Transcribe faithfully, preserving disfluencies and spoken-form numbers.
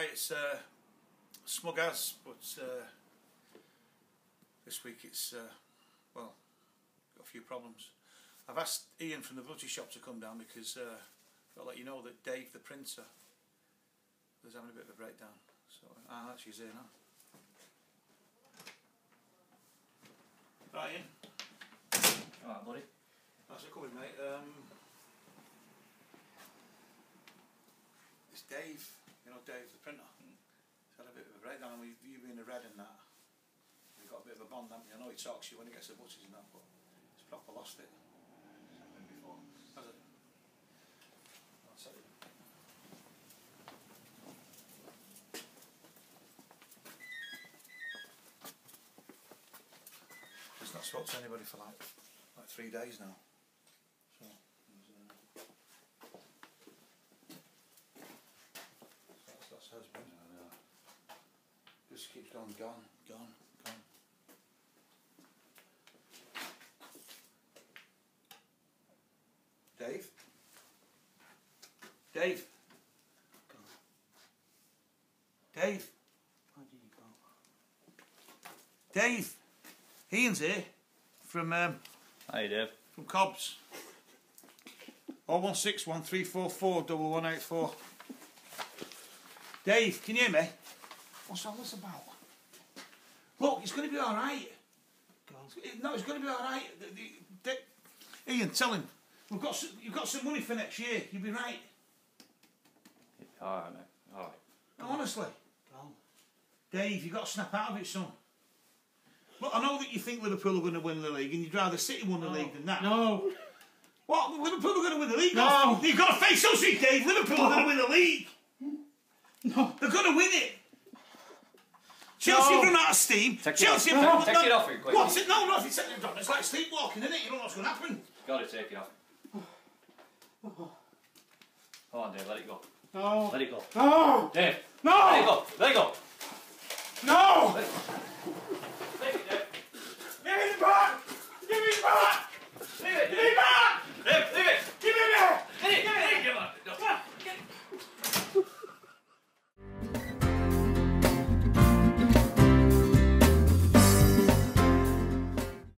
Hi, it's uh, Smug As, but uh, this week it's, uh, well, got a few problems. I've asked Ian from the butty shop to come down because uh, I've got to let you know that Dave, the printer, was having a bit of a breakdown. So, ah, that's you, Zeno. Right, Ian. Alright, buddy. That's it, coming, mate. Um, it's Dave. You know, Dave, the printer. Mm. He's had a bit of a breakdown. I mean, you being a red and that, you've got a bit of a bond, haven't you? I know he talks to you when he gets the buses and that, but he's proper lost it. It's happened before. Has it? That's it. He's not spoke to anybody for like, like three days now. So. Husband, I know. Just keeps going, gone, gone, gone. Dave? Dave? Go. Dave? Where did you go? Dave! Ian's here from um Hi Dave. From Cobs. oh one six one three four four one one eight four. Dave, can you hear me? What's all this about? Look, it's going to be all right. It's, no, it's going to be all right. The, the, the, Ian, tell him we've got some, you've got some money for next year. You'll be right. All right, mate. All right. No, honestly, go. Dave, you got to snap out of it, son. Look, I know that you think Liverpool are going to win the league, and you'd rather City won the no. league than that. No. What? Liverpool are going to win the league? No. You've got to face us, Dave. Liverpool are going to win the league. No. They're going to win it. Chelsea no. run out of steam. Take Chelsea it off. Take, no, take it off. It quickly. What's it? No, no, it's, it's like sleepwalking, isn't it? You don't know what's going to happen. Got to take it off. Hold on, Dave. Let it go. No. Let it go. No. Dave. No. Let it go. Let it go.